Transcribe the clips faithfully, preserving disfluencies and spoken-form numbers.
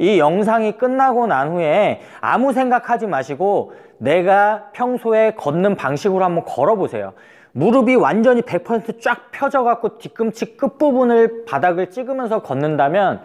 이 영상이 끝나고 난 후에 아무 생각하지 마시고 내가 평소에 걷는 방식으로 한번 걸어보세요. 무릎이 완전히 백 퍼센트 쫙 펴져갖고 뒤꿈치 끝부분을 바닥을 찍으면서 걷는다면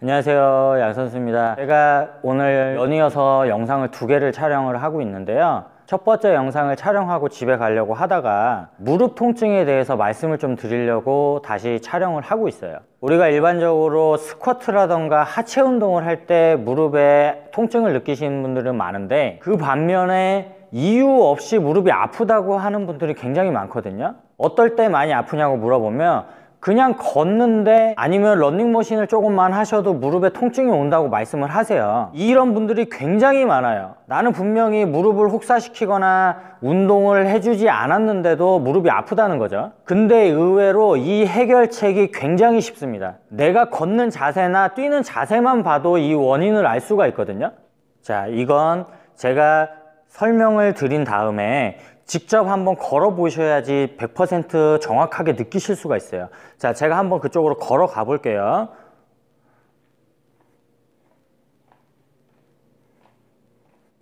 안녕하세요, 양선수입니다. 제가 오늘 연이어서 영상을 두 개를 촬영을 하고 있는데요, 첫 번째 영상을 촬영하고 집에 가려고 하다가 무릎 통증에 대해서 말씀을 좀 드리려고 다시 촬영을 하고 있어요. 우리가 일반적으로 스쿼트라던가 하체 운동을 할 때 무릎에 통증을 느끼시는 분들은 많은데, 그 반면에 이유 없이 무릎이 아프다고 하는 분들이 굉장히 많거든요. 어떨 때 많이 아프냐고 물어보면 그냥 걷는데 아니면 러닝머신을 조금만 하셔도 무릎에 통증이 온다고 말씀을 하세요. 이런 분들이 굉장히 많아요. 나는 분명히 무릎을 혹사시키거나 운동을 해주지 않았는데도 무릎이 아프다는 거죠. 근데 의외로 이 해결책이 굉장히 쉽습니다. 내가 걷는 자세나 뛰는 자세만 봐도 이 원인을 알 수가 있거든요. 자, 이건 제가 설명을 드린 다음에 직접 한번 걸어 보셔야지 백 퍼센트 정확하게 느끼실 수가 있어요. 자, 제가 한번 그쪽으로 걸어 가 볼게요.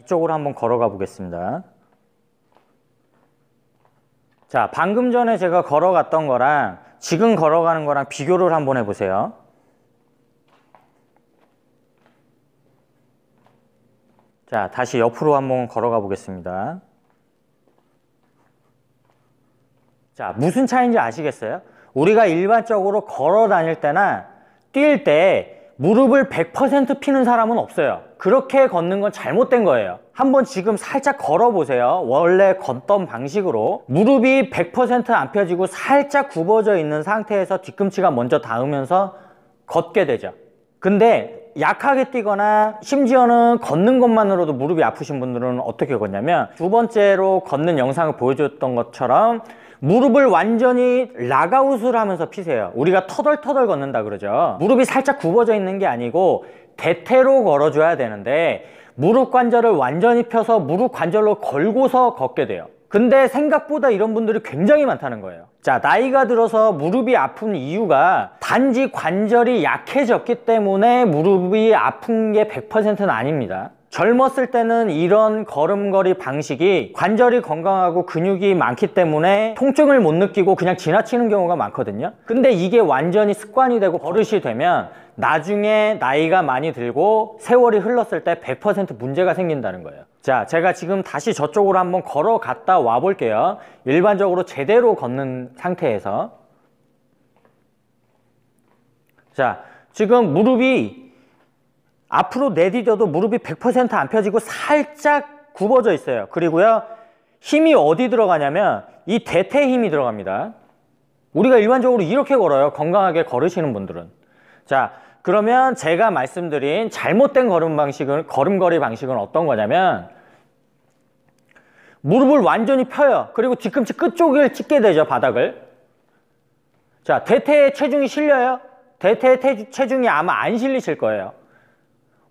이쪽으로 한번 걸어 가 보겠습니다. 자, 방금 전에 제가 걸어 갔던 거랑 지금 걸어 가는 거랑 비교를 한번 해 보세요. 자, 다시 옆으로 한번 걸어 가 보겠습니다. 자, 무슨 차이인지 아시겠어요? 우리가 일반적으로 걸어 다닐 때나 뛸 때 무릎을 백 퍼센트 피는 사람은 없어요. 그렇게 걷는 건 잘못된 거예요. 한번 지금 살짝 걸어보세요. 원래 걷던 방식으로 무릎이 백 퍼센트 안 펴지고 살짝 굽어져 있는 상태에서 뒤꿈치가 먼저 닿으면서 걷게 되죠. 근데 약하게 뛰거나 심지어는 걷는 것만으로도 무릎이 아프신 분들은 어떻게 걷냐면, 두 번째로 걷는 영상을 보여줬던 것처럼 무릎을 완전히 락아웃을 하면서 피세요. 우리가 터덜터덜 걷는다 그러죠. 무릎이 살짝 굽어져 있는 게 아니고 대퇴로 걸어줘야 되는데 무릎 관절을 완전히 펴서 무릎 관절로 걸고서 걷게 돼요. 근데 생각보다 이런 분들이 굉장히 많다는 거예요. 자, 나이가 들어서 무릎이 아픈 이유가 단지 관절이 약해졌기 때문에 무릎이 아픈 게 백 퍼센트는 아닙니다. 젊었을 때는 이런 걸음걸이 방식이 관절이 건강하고 근육이 많기 때문에 통증을 못 느끼고 그냥 지나치는 경우가 많거든요. 근데 이게 완전히 습관이 되고 버릇이 되면 나중에 나이가 많이 들고 세월이 흘렀을 때 백 퍼센트 문제가 생긴다는 거예요. 자, 제가 지금 다시 저쪽으로 한번 걸어갔다 와 볼게요. 일반적으로 제대로 걷는 상태에서. 자, 지금 무릎이 앞으로 내디뎌도 무릎이 백 퍼센트 안 펴지고 살짝 굽어져 있어요. 그리고요, 힘이 어디 들어가냐면 이 대퇴 힘이 들어갑니다. 우리가 일반적으로 이렇게 걸어요, 건강하게 걸으시는 분들은. 자, 그러면 제가 말씀드린 잘못된 걸음 방식은, 걸음걸이 방식은 어떤 거냐면 무릎을 완전히 펴요. 그리고 뒤꿈치 끝쪽을 찍게 되죠, 바닥을. 자, 대퇴에 체중이 실려요? 대퇴에 태, 체중이 아마 안 실리실 거예요.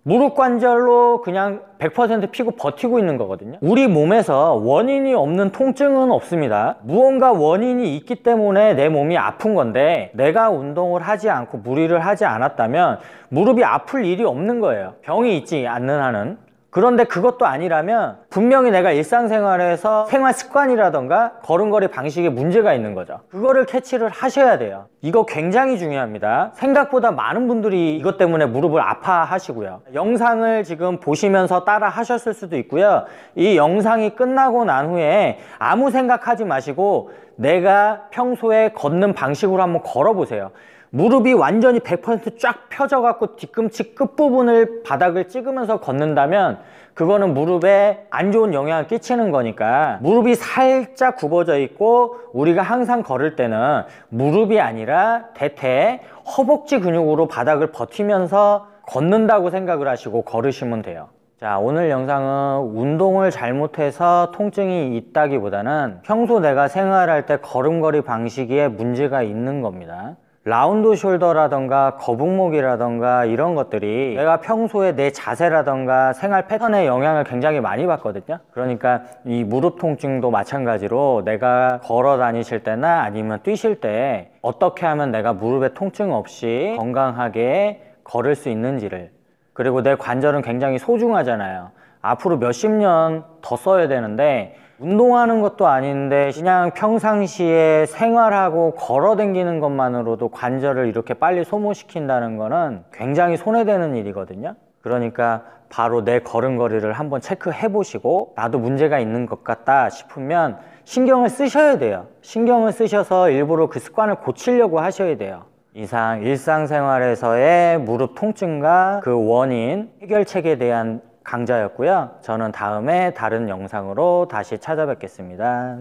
무릎 관절로 그냥 백 퍼센트 피고 버티고 있는 거거든요. 우리 몸에서 원인이 없는 통증은 없습니다. 무언가 원인이 있기 때문에 내 몸이 아픈 건데 내가 운동을 하지 않고 무리를 하지 않았다면 무릎이 아플 일이 없는 거예요, 병이 있지 않는 한은. 그런데 그것도 아니라면 분명히 내가 일상생활에서 생활 습관이라던가 걸음걸이 방식에 문제가 있는 거죠. 그거를 캐치를 하셔야 돼요. 이거 굉장히 중요합니다. 생각보다 많은 분들이 이것 때문에 무릎을 아파하시고요. 영상을 지금 보시면서 따라 하셨을 수도 있고요. 이 영상이 끝나고 난 후에 아무 생각하지 마시고 내가 평소에 걷는 방식으로 한번 걸어보세요. 무릎이 완전히 백 퍼센트 쫙 펴져갖고 뒤꿈치 끝부분을 바닥을 찍으면서 걷는다면 그거는 무릎에 안 좋은 영향을 끼치는 거니까, 무릎이 살짝 굽어져 있고 우리가 항상 걸을 때는 무릎이 아니라 대퇴, 허벅지 근육으로 바닥을 버티면서 걷는다고 생각을 하시고 걸으시면 돼요. 자, 오늘 영상은 운동을 잘못해서 통증이 있다기보다는 평소 내가 생활할 때 걸음걸이 방식에 문제가 있는 겁니다. 라운드 숄더라던가 거북목이라던가 이런 것들이 내가 평소에 내 자세라던가 생활 패턴에 영향을 굉장히 많이 받거든요. 그러니까 이 무릎 통증도 마찬가지로 내가 걸어 다니실 때나 아니면 뛰실 때 어떻게 하면 내가 무릎에 통증 없이 건강하게 걸을 수 있는지를, 그리고 내 관절은 굉장히 소중하잖아요. 앞으로 몇십 년 더 써야 되는데 운동하는 것도 아닌데 그냥 평상시에 생활하고 걸어 다니는 것만으로도 관절을 이렇게 빨리 소모시킨다는 거는 굉장히 손해되는 일이거든요. 그러니까 바로 내 걸음걸이를 한번 체크해 보시고 나도 문제가 있는 것 같다 싶으면 신경을 쓰셔야 돼요. 신경을 쓰셔서 일부러 그 습관을 고치려고 하셔야 돼요. 이상 일상생활에서의 무릎 통증과 그 원인, 해결책에 대한 강좌였고요. 저는 다음에 다른 영상으로 다시 찾아뵙겠습니다.